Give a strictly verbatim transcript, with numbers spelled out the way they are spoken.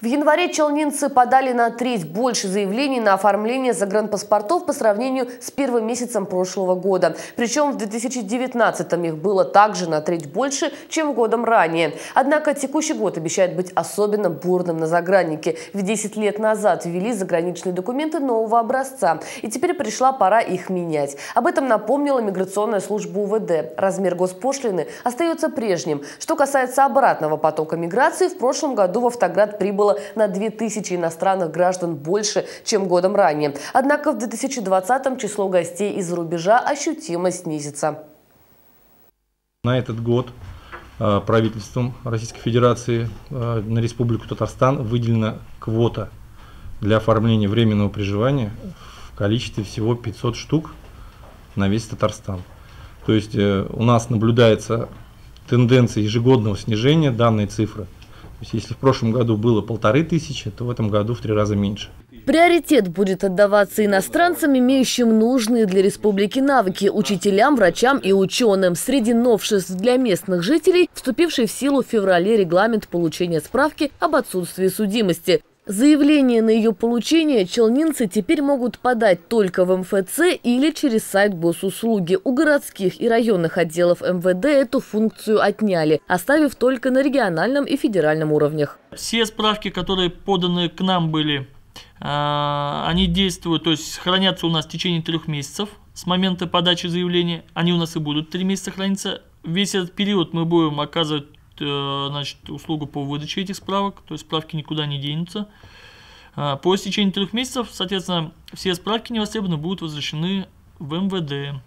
В январе челнинцы подали на треть больше заявлений на оформление загранпаспортов по сравнению с первым месяцем прошлого года. Причем в две тысячи девятнадцатом их было также на треть больше, чем годом ранее. Однако текущий год обещает быть особенно бурным на заграннике. Ведь десять лет назад ввели заграничные документы нового образца. И теперь пришла пора их менять. Об этом напомнила миграционная служба У В Д. Размер госпошлины остается прежним. Что касается обратного потока миграции, в прошлом году в Автоград прибыло на две тысячи иностранных граждан больше, чем годом ранее. Однако в две тысячи двадцатом число гостей из-за рубежа ощутимо снизится. На этот год правительством Российской Федерации на Республику Татарстан выделена квота для оформления временного проживания в количестве всего пятьсот штук на весь Татарстан. То есть у нас наблюдается тенденция ежегодного снижения данной цифры. То есть если в прошлом году было полторы тысячи, то в этом году в три раза меньше. Приоритет будет отдаваться иностранцам, имеющим нужные для республики навыки, учителям, врачам и ученым. Среди новшеств для местных жителей вступивший в силу в феврале регламент получения справки об отсутствии судимости. Заявление на ее получение челнинцы теперь могут подать только в М Ф Ц или через сайт Госуслуги. У городских и районных отделов М В Д эту функцию отняли, оставив только на региональном и федеральном уровнях. Все справки, которые поданы к нам были, они действуют, то есть хранятся у нас в течение трех месяцев с момента подачи заявления. Они у нас и будут три месяца храниться. Весь этот период мы будем оказывать, значит, услугу по выдаче этих справок, то есть справки никуда не денутся. По истечении трех месяцев, соответственно, все справки невостребованные будут возвращены в М В Д.